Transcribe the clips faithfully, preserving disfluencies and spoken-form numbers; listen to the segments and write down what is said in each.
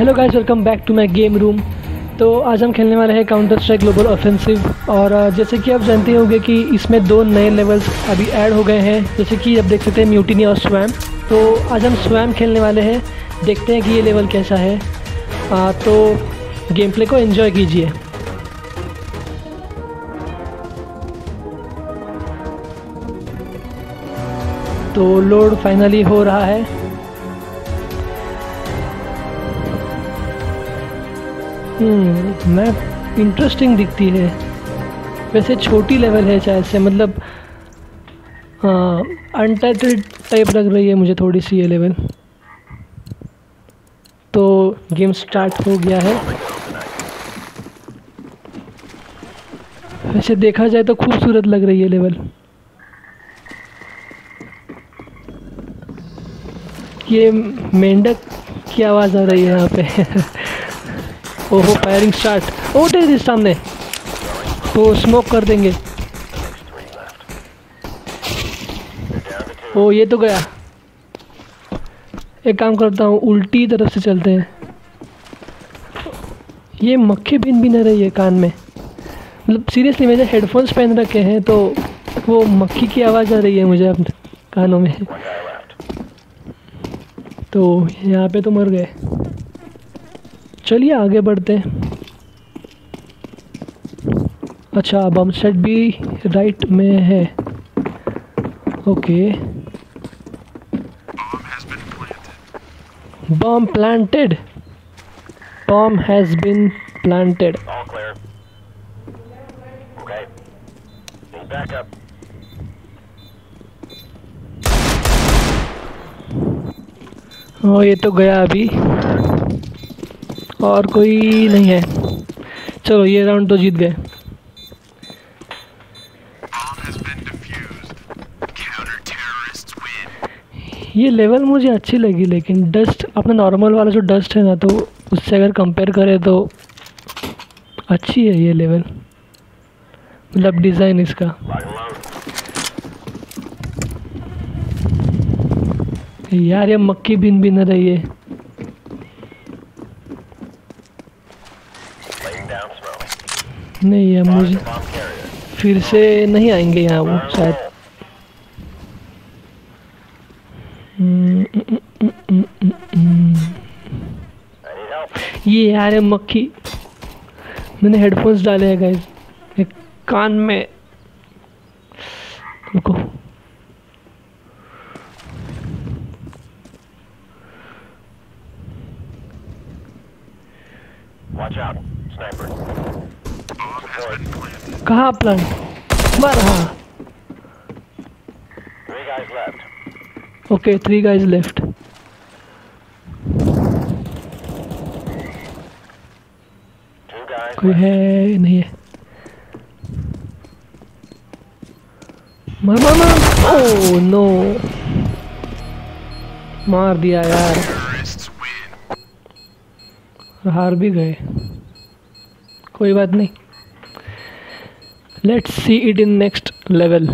Hello guys, welcome back to my game room. तो आज हम खेलने वाले हैं काउंटर स्ट्राइक ग्लोबल ऑफेंसिव। और जैसे कि आप जानते होंगे कि इसमें दो नए लेवल्स अभी ऐड हो गए हैं, जैसे कि आप देख सकते हैं म्यूटिनी और स्वैम्प। तो आज हम स्वैम्प खेलने वाले हैं, देखते हैं कि ये लेवल कैसा है। आ, तो गेम प्ले को एंजॉय कीजिए। तो लोड फाइनली हो रहा है। हम्म मैप इंटरेस्टिंग दिखती है। वैसे छोटी लेवल है शायद से, मतलब हाँ अनटाइटल्ड टाइप लग रही है मुझे थोड़ी सी ये लेवल। तो गेम स्टार्ट हो गया है। वैसे देखा जाए तो खूबसूरत लग रही है लेवल। ये मेंढक की आवाज़ आ रही है यहाँ पे। ओहो, फायरिंग स्टार्ट। ओ तेरे सामने तो स्मोक कर देंगे। ओ ये तो गया। एक काम करता हूँ, उल्टी तरफ से चलते हैं। ये मक्खी बिन बिन आ रही है कान में, मतलब सीरियसली मैंने हेडफोन्स पहन रखे हैं तो वो मक्खी की आवाज़ आ रही है मुझे अपने कानों में। तो यहाँ पे तो मर गए। चलिए आगे बढ़ते हैं। अच्छा, बम सेट भी राइट में है। Okay, bomb planted. Bomb has been planted. ओ ये तो गया अभी, और कोई नहीं है। चलो ये राउंड तो जीत गए। ये लेवल मुझे अच्छी लगी, लेकिन डस्ट अपना नॉर्मल वाला जो डस्ट है ना, तो उससे अगर कंपेयर करें तो अच्छी है ये लेवल, मतलब डिज़ाइन इसका। यार ये मक्खी बिन बिन रही है। नहीं है मुझे, फिर से नहीं आएंगे यहाँ वो शायद। ये यार है मक्खी। मैंने हेडफोन्स डाले हैं गाइस, एक कान में। रुको, वॉच आउट स्नाइपर। कहाँ प्लान मार। हाँ ओके, थ्री गाइज लेफ्ट। कोई है नहीं है। मार मार मार। ओ नो, मार दिया यार। हार भी गए, कोई बात नहीं। Let's see it in next level.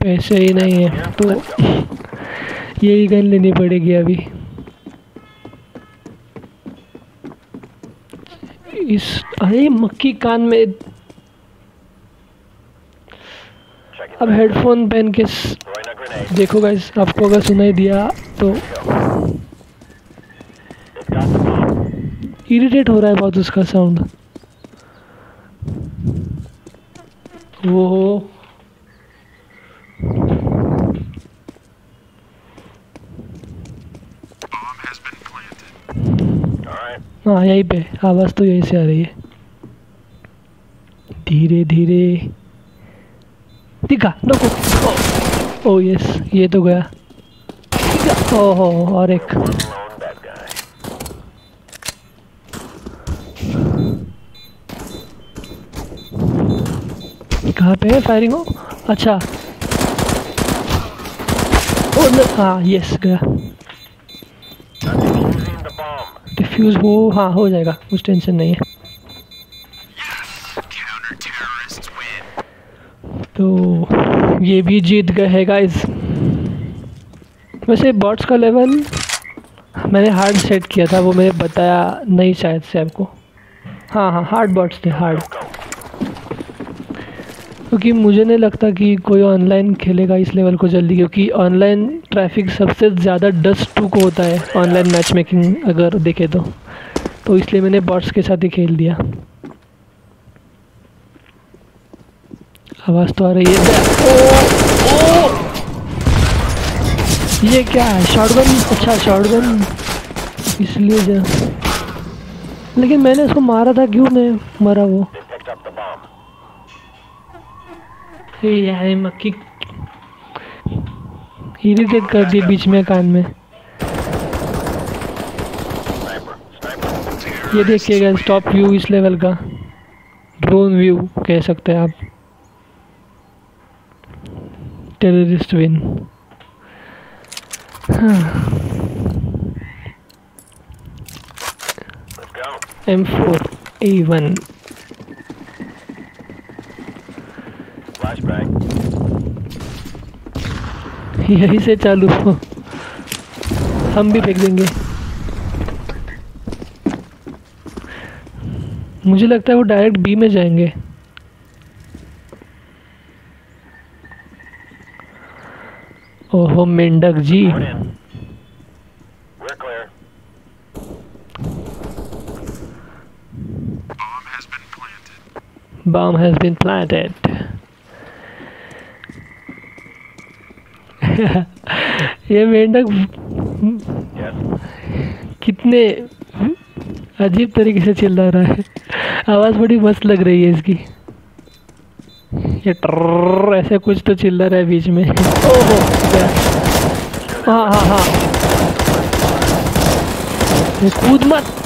पैसे ही नहीं है तो यही गन लेनी पड़ेगी अभी। इस अरे मक्खी कान में। अब हेडफोन पहन के देखो गाइस, आपको अगर सुनाई दिया तो। इरिटेट हो रहा है बहुत उसका साउंड। वो हाँ यहीं पे आवाज़ तो यहीं से आ रही है। धीरे धीरे दिखा। ओ, ओ यस, ये तो गया। ओहो, और एक। कहाँ पे है फायरिंग हो? अच्छा, ओ हाँ यस गया। डिफ्यूज हो, हाँ हो जाएगा, कुछ टेंशन नहीं है। तो ये भी जीत गए है गाइस। वैसे बॉट्स का लेवल मैंने हार्ड सेट किया था, वो मैंने बताया नहीं शायद से आपको। हाँ हाँ हार्ड बॉट्स थे हार्ड, क्योंकि मुझे नहीं लगता कि कोई ऑनलाइन खेलेगा इस लेवल को जल्दी, क्योंकि ऑनलाइन ट्रैफिक सबसे ज़्यादा डस्ट टू को होता है ऑनलाइन मैच मेकिंग अगर देखे तो, तो इसलिए मैंने बॉट्स के साथ ही खेल दिया। आवाज़ तो आ रही है। ओ, ओ! ये क्या है शॉटगन? अच्छा शॉटगन इसलिए, लेकिन मैंने इसको मारा था, क्यों मैं मरा वो यार, मक्की इरिटेट कर दी बीच में कान में। ये देखिएगा स्टॉप व्यू इस लेवल का, ड्रोन व्यू कह सकते हैं आप, terrorist win. M four A one यही से चालू हो, हम भी फेंक देंगे। मुझे लगता है वो डायरेक्ट बी में जाएंगे। ओहो मेंढक जी, बम हैज बीन प्लांटेड। ये मेंढक कितने अजीब तरीके से चिल्ला रहा है, आवाज़ बड़ी मस्त लग रही है इसकी। ये ट्रर्र ऐसे कुछ तो चिल्ला रहा है बीच में। ओहो हाँ हाँ हाँ कूद मत।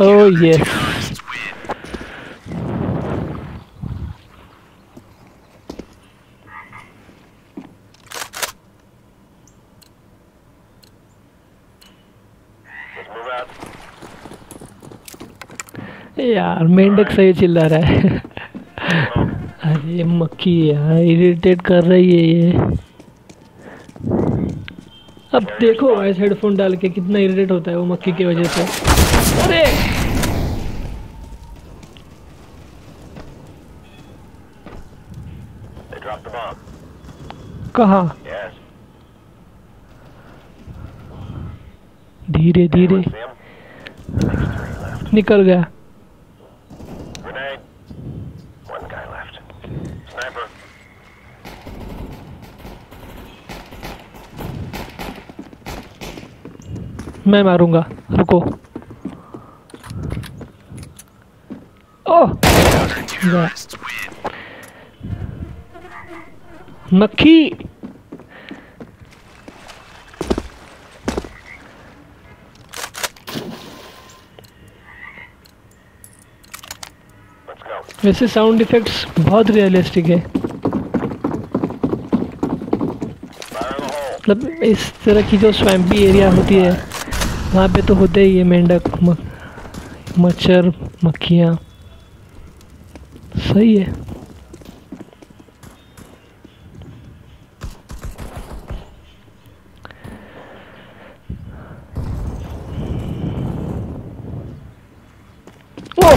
ओ ये यार मेंढक सही चिल्ला रहा है। अरे मक्खी यार इरिटेट कर रही है ये। अब देखो वॉइस हेडफोन डाल के कितना इरिटेट होता है वो मक्खी की वजह से। अरे कहाँ? धीरे धीरे निकल गया। मैं मारूंगा रुको। ओह मक्खी वैसे साउंड इफेक्ट्स बहुत रियलिस्टिक है, मतलब इस तरह की जो स्वैम्पी एरिया होती है वहाँ पे तो होते ही ये मेंढक मच्छर मक्खियाँ। सही है। ओ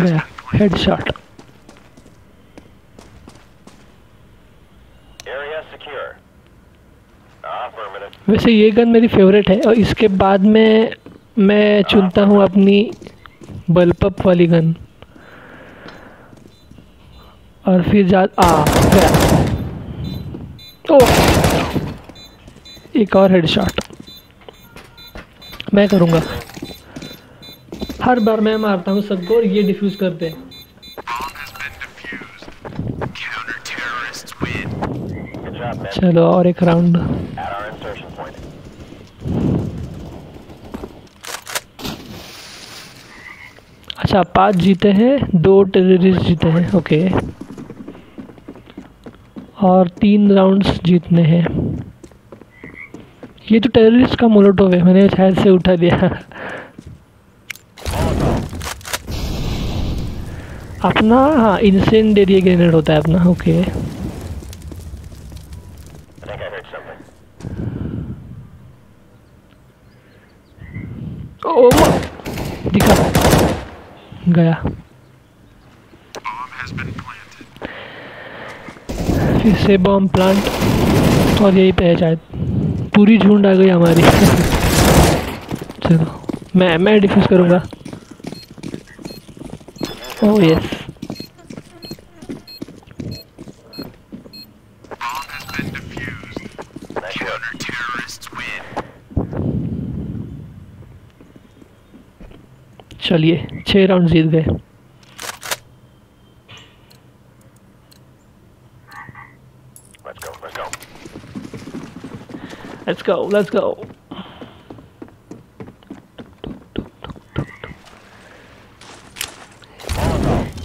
गया हेडशॉट। वैसे ये गन मेरी फेवरेट है, और इसके बाद में मैं चुनता हूँ अपनी बलपप वाली गन, और फिर जा आ गया। ओ एक और हेडशॉट मैं करूँगा। हर बार मैं मारता हूँ सबको और ये डिफ्यूज़ करते हैं। चलो और एक राउंड। अच्छा पाँच जीते हैं, दो टेररिस्ट जीते हैं, ओके, और तीन राउंड्स जीतने हैं। ये तो टेररिस्ट का मोलोटोव है, मैंने शायद से उठा दिया। अपना हाँ इंसेंडियरी ग्रेनेड होता है अपना। ओके ओ दिखा गया। फिर से बॉम्ब प्लांट और यही पे है शायद। पूरी झुंड आ गई हमारी। चलो मैं मैं डिफ्यूज करूँगा। ओह यस चलिए छह राउंड जीत गए। Let's go, let's go, let's go, let's go.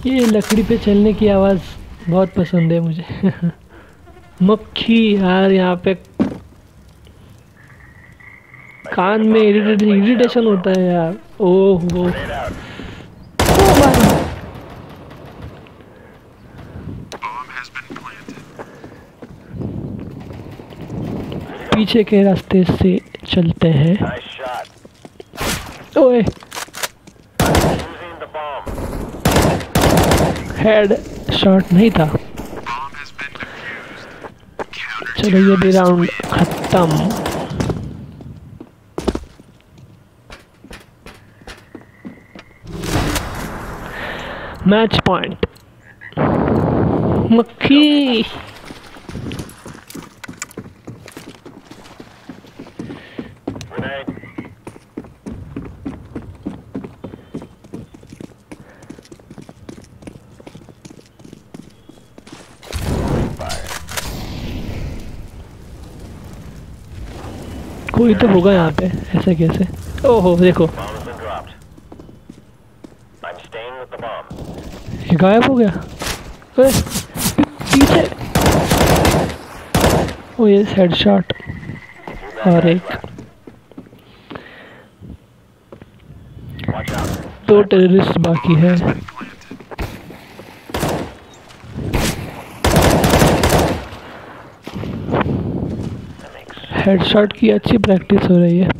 ये लकड़ी पे चलने की आवाज बहुत पसंद है मुझे। मक्खी यार यहाँ पे कान में इरिटेशन इरिटेशन होता है यार। ओह वो पीछे के रास्ते से चलते हैं। ओए हेड शॉट नहीं था। चलो ये भी राउंड खत्म। मैच पॉइंट मक्खी। कोई तो होगा यहाँ पे, ऐसा कैसे? ओहो देखो गायब हो गया। पीछे वो ये हेडशॉट और एक दो टेररिस्ट बाकी है। हेडशॉट की अच्छी प्रैक्टिस हो रही है।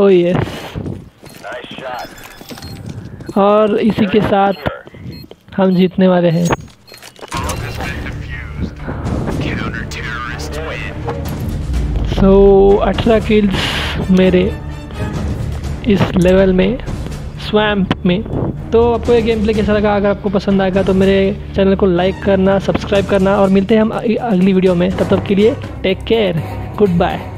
ओ यस और इसी के साथ हम जीतने वाले हैं। सो अठारह किल्स मेरे इस लेवल में स्वैम्प में। तो आपको ये गेम प्ले कैसा लगा? अगर आपको पसंद आएगा तो मेरे चैनल को लाइक करना, सब्सक्राइब करना और मिलते हैं हम अगली वीडियो में। तब तक के लिए टेक केयर, गुड बाय।